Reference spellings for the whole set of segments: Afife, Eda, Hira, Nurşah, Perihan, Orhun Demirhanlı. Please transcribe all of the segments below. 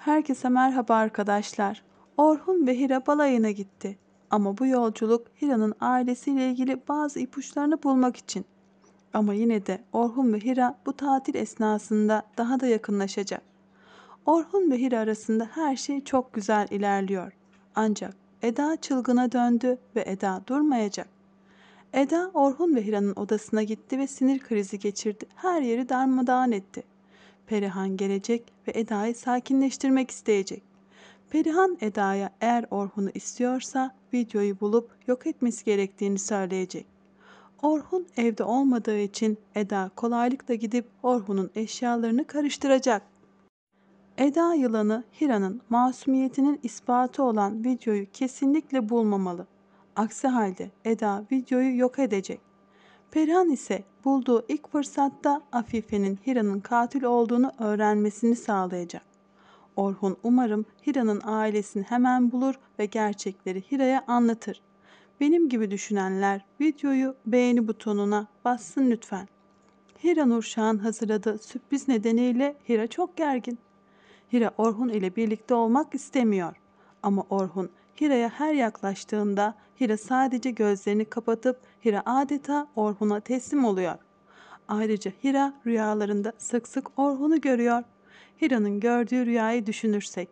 Herkese merhaba arkadaşlar. Orhun ve Hira balayına gitti. Ama bu yolculuk Hira'nın ailesiyle ilgili bazı ipuçlarını bulmak için. Ama yine de Orhun ve Hira bu tatil esnasında daha da yakınlaşacak. Orhun ve Hira arasında her şey çok güzel ilerliyor. Ancak Eda çılgına döndü ve Eda durmayacak. Eda Orhun ve Hira'nın odasına gitti ve sinir krizi geçirdi. Her yeri darmadağın etti. Perihan gelecek ve Eda'yı sakinleştirmek isteyecek. Perihan Eda'ya eğer Orhun'u istiyorsa videoyu bulup yok etmesi gerektiğini söyleyecek. Orhun evde olmadığı için Eda kolaylıkla gidip Orhun'un eşyalarını karıştıracak. Eda yılanı Hira'nın masumiyetinin ispatı olan videoyu kesinlikle bulmamalı. Aksi halde Eda videoyu yok edecek. Perihan ise bulduğu ilk fırsatta Afife'nin Hira'nın katil olduğunu öğrenmesini sağlayacak. Orhun umarım Hira'nın ailesini hemen bulur ve gerçekleri Hira'ya anlatır. Benim gibi düşünenler videoyu beğeni butonuna bassın lütfen. Hira Nurşah'ın hazırladığı sürpriz nedeniyle Hira çok gergin. Hira Orhun ile birlikte olmak istemiyor. Ama Orhun Hira'ya her yaklaştığında Hira sadece gözlerini kapatıp Hira adeta Orhun'a teslim oluyor. Ayrıca Hira rüyalarında sık sık Orhun'u görüyor. Hira'nın gördüğü rüyayı düşünürsek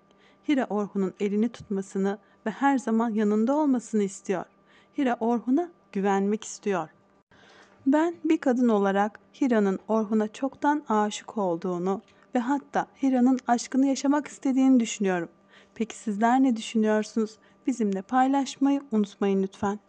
Hira Orhun'un elini tutmasını ve her zaman yanında olmasını istiyor. Hira Orhun'a güvenmek istiyor. Ben bir kadın olarak Hira'nın Orhun'a çoktan aşık olduğunu ve hatta Hira'nın aşkını yaşamak istediğini düşünüyorum. Peki sizler ne düşünüyorsunuz? Bizimle paylaşmayı unutmayın lütfen.